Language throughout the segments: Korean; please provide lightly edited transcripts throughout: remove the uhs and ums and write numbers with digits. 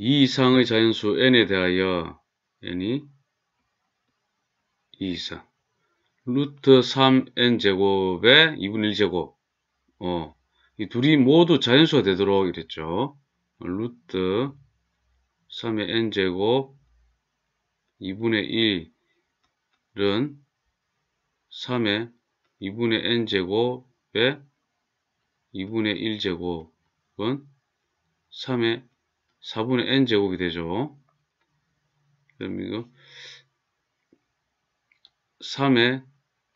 2 이상의 자연수 n에 대하여 n이 2 이상 루트 3n제곱의 2분의 1제곱 이 둘이 모두 자연수가 되도록 이랬죠. 루트 3의 n제곱 2분의 1은 3의 2분의 n제곱의 2분의 1제곱은 3의 4분의 n제곱이 되죠. 그럼 이거 3의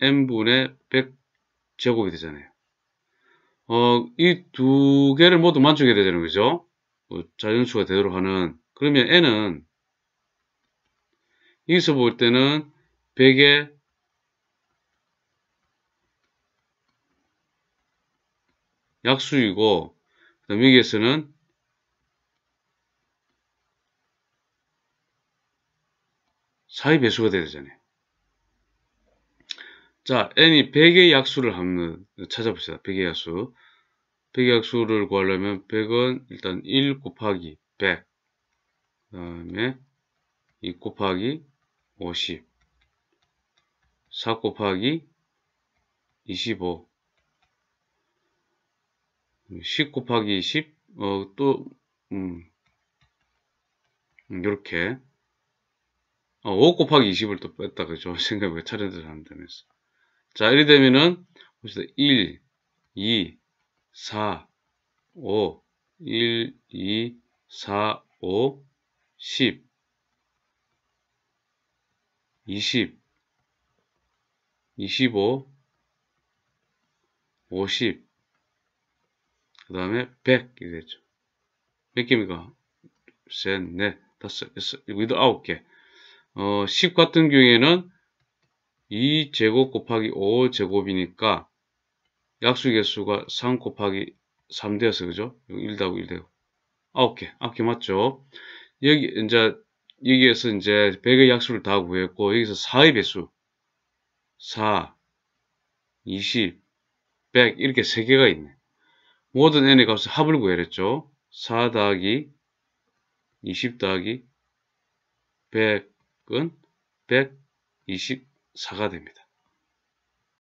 n분의 100제곱이 되잖아요. 이 두 개를 모두 만족해야 되는 거죠. 자연수가 되도록 하는. 그러면 n은 여기서 볼 때는 100의 약수이고, 그 다음 여기에서는 4의 배수가 돼야 되잖아요. 자, n이 100의 약수를 한번 찾아봅시다. 100의 약수. 100의 약수를 구하려면 100은 일단 1 곱하기 100. 그 다음에 2 곱하기 50. 4 곱하기 25. 10 곱하기 20. 요렇게. 5 곱하기 20을 또 뺐다. 그죠? 생각해보니까 차례대로 한다면서. 자, 이래 되면은, 봅시다. 1, 2, 4, 5, 1, 2, 4, 5, 10, 20, 25, 50, 그 다음에 100, 이렇게 됐죠. 몇 개입니까? 셋, 넷, 다섯, 여섯, 일곱, 아홉 개. 10 같은 경우에는 2제곱 곱하기 5제곱이니까 약수 개수가 3 곱하기 3 되어서, 그죠? 1 더하고 1 되고. 9개. 9개 맞죠? 여기에서 이제 100의 약수를 다 구했고, 여기서 4의 배수. 4, 20, 100. 이렇게 3개가 있네. 모든 n의 값의 합을 구해냈죠. 4 더하기, 20 더하기, 100. 124가 됩니다.